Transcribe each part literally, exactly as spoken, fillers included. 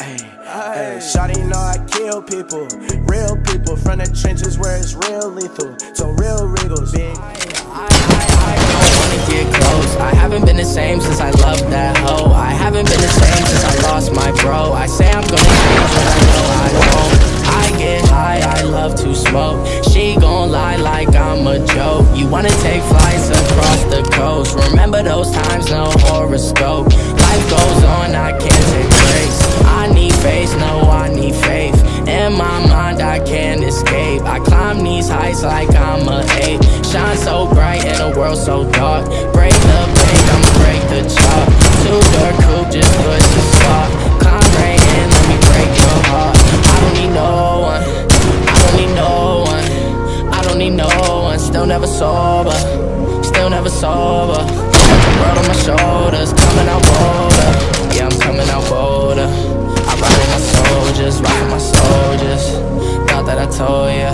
Hey, shawty know I kill people, real people from the trenches where it's real lethal. So real wriggles, big. I, I, I, I wanna get close. I haven't been the same since I loved that hoe. I haven't been the same since I lost my bro. I say I'm gonna change, but I know I won't. I get high, I love to smoke. She gon' lie like I'm a joke. You wanna take flights across the coast. Remember those times, no horoscope. Life goes on, I can't take breaks. I need faith, no, I need faith. In my mind, I can't escape. I climb these heights like I'm a ape. Shine so bright in a world so dark. Break the bank, I'ma break the chalk. Super coupe, just push the start. Climb right in, let me break your heart. I don't need no one, I don't need no one, I don't need no one. Still never sober, still never sober. Got the world on my shoulders, coming out bolder. Yeah, I'm coming out bolder. Riding my soldiers, riding my soldiers. Thought that I told ya,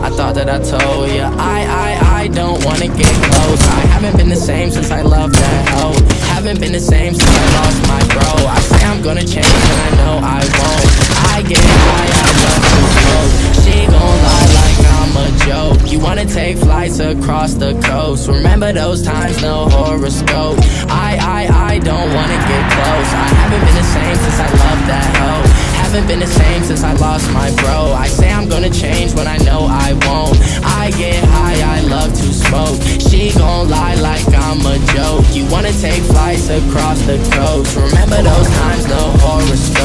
I thought that I told ya. I, I, I don't wanna get close. I haven't been the same since I loved that hoe. Haven't been the same since I lost my bro. I say I'm gonna change and I know I won't. I get high, I love to smoke. She gon' lie like I'm a joke. You wanna take flights across the coast. Remember those times, no horoscope. I, I, I don't wanna get close. I haven't been the same since I loved that hoe. Haven't been the same since I lost my bro. I say I'm gonna change when I know I won't. I get high, I love to smoke. She gon' lie like I'm a joke. You wanna take flights across the coast. Remember those times, no horoscope.